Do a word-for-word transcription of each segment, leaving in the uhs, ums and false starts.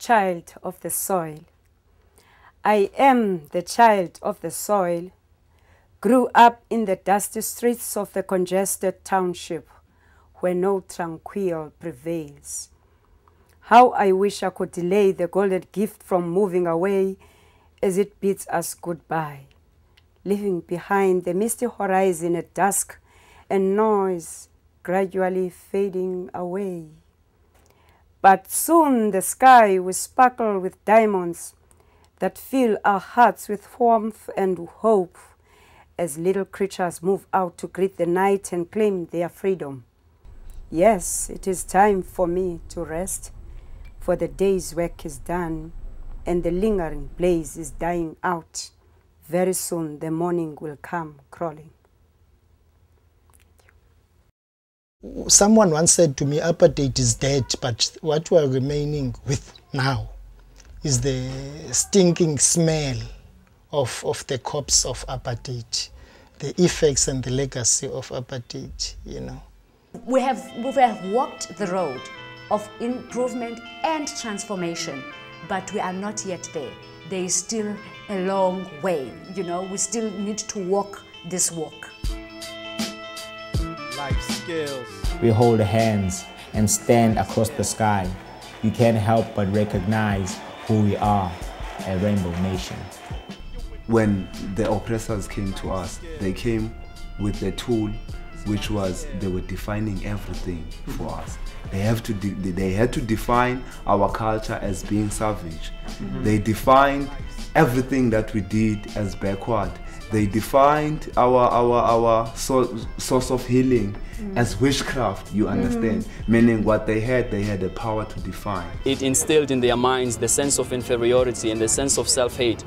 child of the soil. I am the child of the soil, grew up in the dusty streets of the congested township where no tranquil prevails. How I wish I could delay the golden gift from moving away as it bids us goodbye, leaving behind the misty horizon at dusk and noise gradually fading away. But soon the sky will sparkle with diamonds that fill our hearts with warmth and hope as little creatures move out to greet the night and claim their freedom. Yes, it is time for me to rest, for the day's work is done and the lingering blaze is dying out. Very soon the morning will come crawling. Someone once said to me, apartheid is dead, but what we are remaining with now is the stinking smell of, of the corpse of apartheid, the effects and the legacy of apartheid, you know. We have, we have walked the road of improvement and transformation, but we are not yet there. There is still a long way, you know. We still need to walk this walk. Life skills. We hold hands and stand across the sky. You can't help but recognize who we are, a rainbow nation. When the oppressors came to us, they came with the tool which was they were defining everything for us. They have to de they had to define our culture as being savage. Mm-hmm. They defined everything that we did as backward. They defined our our our so source of healing mm. as witchcraft. You understand? Mm. Meaning, what they had, they had the power to define. It instilled in their minds the sense of inferiority and the sense of self-hate,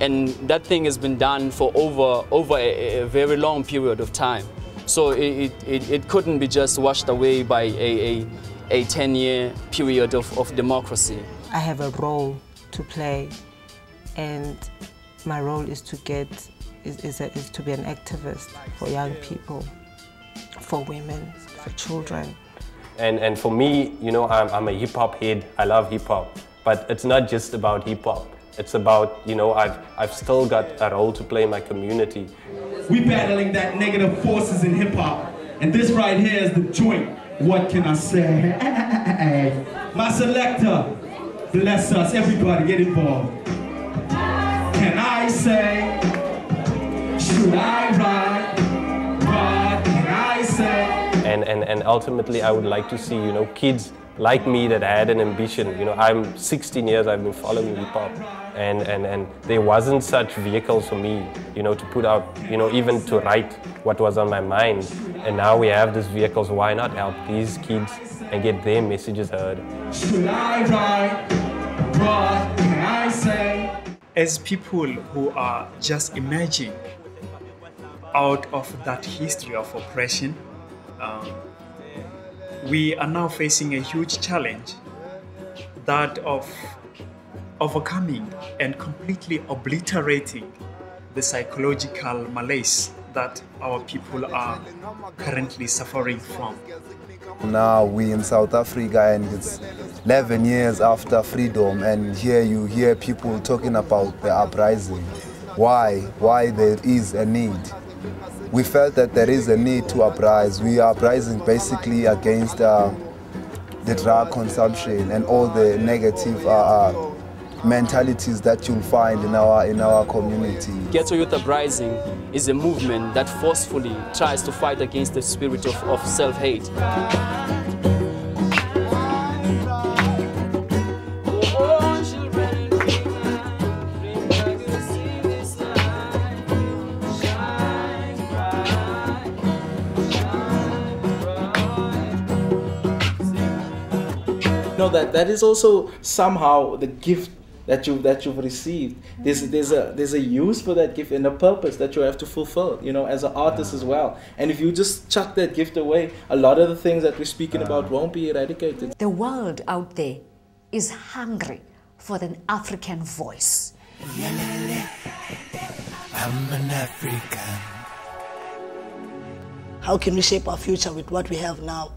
and that thing has been done for over over a, a very long period of time. So it, it, it couldn't be just washed away by a, a, a ten-year period of, of democracy. I have a role to play, and my role is to get, is, is, a, is to be an activist for young people, for women, for children. And, and for me, you know, I'm, I'm a hip-hop head. I love hip-hop, but it's not just about hip-hop. It's about, you know, I've, I've still got a role to play in my community. We're battling that negative forces in hip-hop, and this right here is the joint. What can I say? My selector, bless us, everybody get involved. Can I say, should I ride, what can I say? And, and, and ultimately I would like to see, you know, kids like me that had an ambition. You know, I'm sixteen years, I've been following hip-hop, and, and, and there wasn't such vehicles for me, you know, to put out, you know, even to write what was on my mind. And now we have these vehicles, so why not help these kids and get their messages heard? Should I write? What can I say? As people who are just emerging out of that history of oppression, um, we are now facing a huge challenge, that of overcoming and completely obliterating the psychological malaise that our people are currently suffering from. Now we in South Africa, and it's eleven years after freedom, and here you hear people talking about the uprising. Why? Why there is a need? We felt that there is a need to uprise. We are uprising basically against uh, the drug consumption and all the negative uh, uh, mentalities that you'll find in our, in our community. Ghetto Youth Uprising is a movement that forcefully tries to fight against the spirit of, of self-hate. No, that that is also somehow the gift that you that you've received. There's there's a there's a use for that gift and a purpose that you have to fulfill, you know, as an artist as well. And if you just chuck that gift away, a lot of the things that we're speaking about won't be eradicated. The world out there is hungry for an African voice. I'm an African. How can we shape our future with what we have now?